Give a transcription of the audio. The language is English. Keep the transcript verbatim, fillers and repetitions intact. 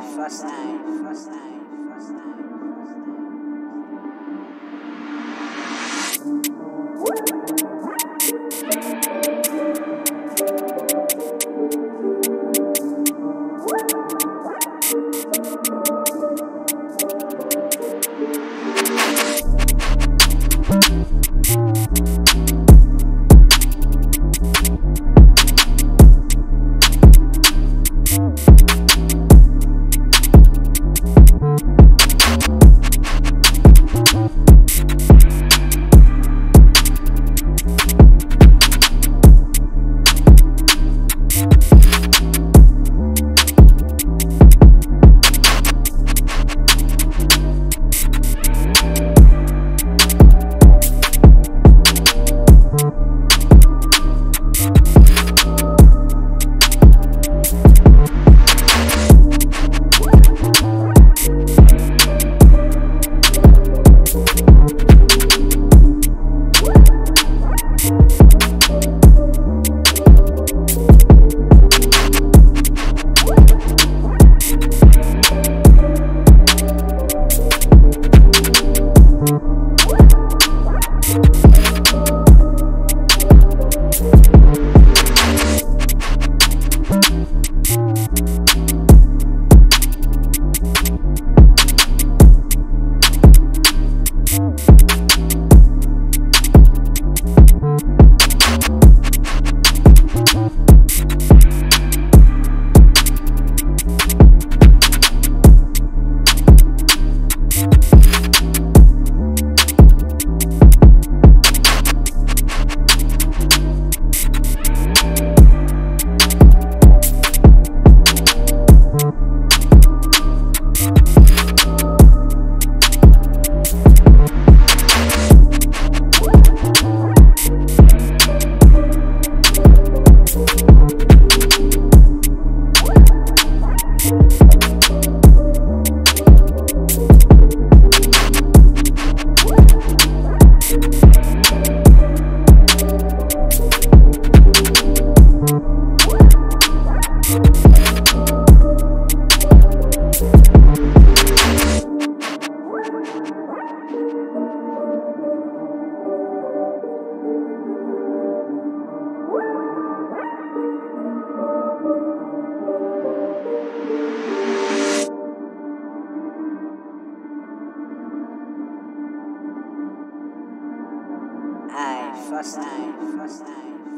first time, first time, first time, first time. First time, first time.